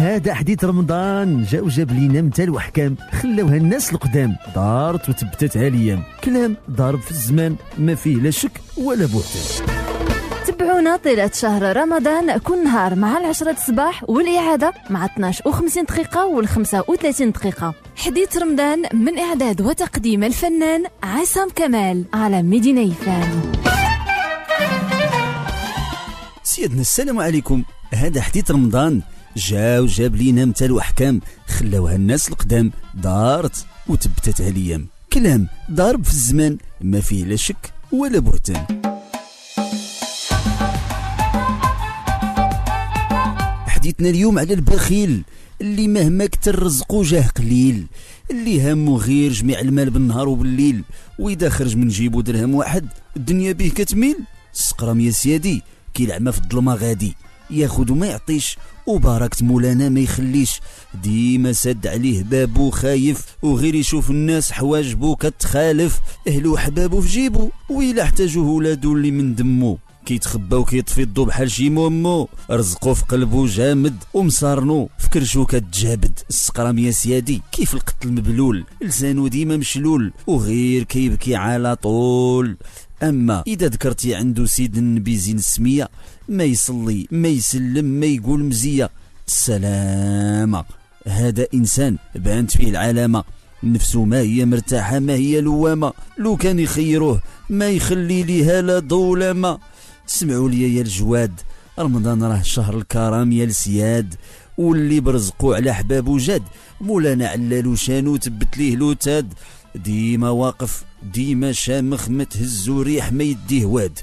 هذا حديث رمضان جا وجاب لينا مثال وحكام خلاوها الناس القدام، دارت وتبتتها الايام، كلام ضارب في الزمان ما فيه لا شك ولا بهتان. تابعونا طيلة شهر رمضان كل نهار مع 10 الصباح والإعادة مع 12:50 دقيقة و35 دقيقة. حديث رمضان من إعداد وتقديم الفنان عصام كمال على مدينة FM. سيدنا السلام عليكم. هذا حديث رمضان جا وجاب لينا مثال وأحكام خلاوها الناس القدام، دارت وتبتتها الأيام، كلام ضارب في الزمان ما فيه لا شك ولا بهتان. حديثنا اليوم على البخيل اللي مهما كتر رزقو جاه قليل، اللي همو غير جميع المال بالنهار وبالليل، وإذا خرج من جيبو درهم واحد الدنيا به كتميل. السقرم يا سيدي كيلعمى في الظلمة غادي، ياخد وما يعطيش وباركت مولانا ما يخليش، ديما سد عليه بابو خايف وغير يشوف الناس حواجبو كتخالف، أهلو حبابو في جيبو وإلا احتاجوه ولادو اللي من دمو، كيتخباو كيطفي الضو بحال شي مومو، رزقو في قلبو جامد ومصارنو في كرشو كتجابد. السقرام يا سيادي كيف القط المبلول، لسانو ديما مشلول وغير كيبكي على طول. اما اذا ذكرتي عندو سيد النبي زين السميه، ما يصلي ما يسلم ما يقول مزيه، السلامه هذا انسان بانت فيه العلامه، نفسه ما هي مرتاحه ما هي لوامه، لو كان يخيروه ما يخلي ليها لا ضو لا ما. سمعوا لي يا الجواد، رمضان راه شهر الكرم يا السياد، واللي برزقو على حبابو جاد، مولانا علالو شانو تبت ليه لوتاد، ديما واقف ديما شامخ ما تهزو ريح ما يديه واد.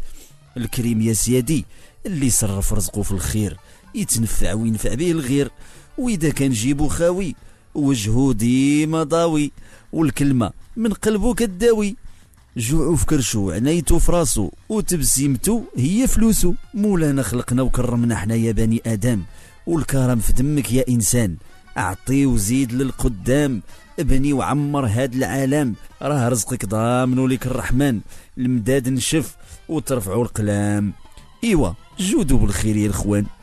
الكريم يا سيادي اللي صرف رزقو في الخير، يتنفع وينفع به الغير، وإذا كان جيبو خاوي وجهو ديما ضاوي، والكلمة من قلبو كداوي، جوعو في كرشو عنايتو في راسو وتبسيمتو هي فلوسو. مولانا خلقنا وكرمنا حنا يا بني آدم، والكرم في دمك يا إنسان، أعطي وزيد للقدام، ابني وعمر هاد العالم، راه رزقك ضامنو لك الرحمن، المداد نشف وترفعو القلام. إيوا جودو بالخير يا الخوان.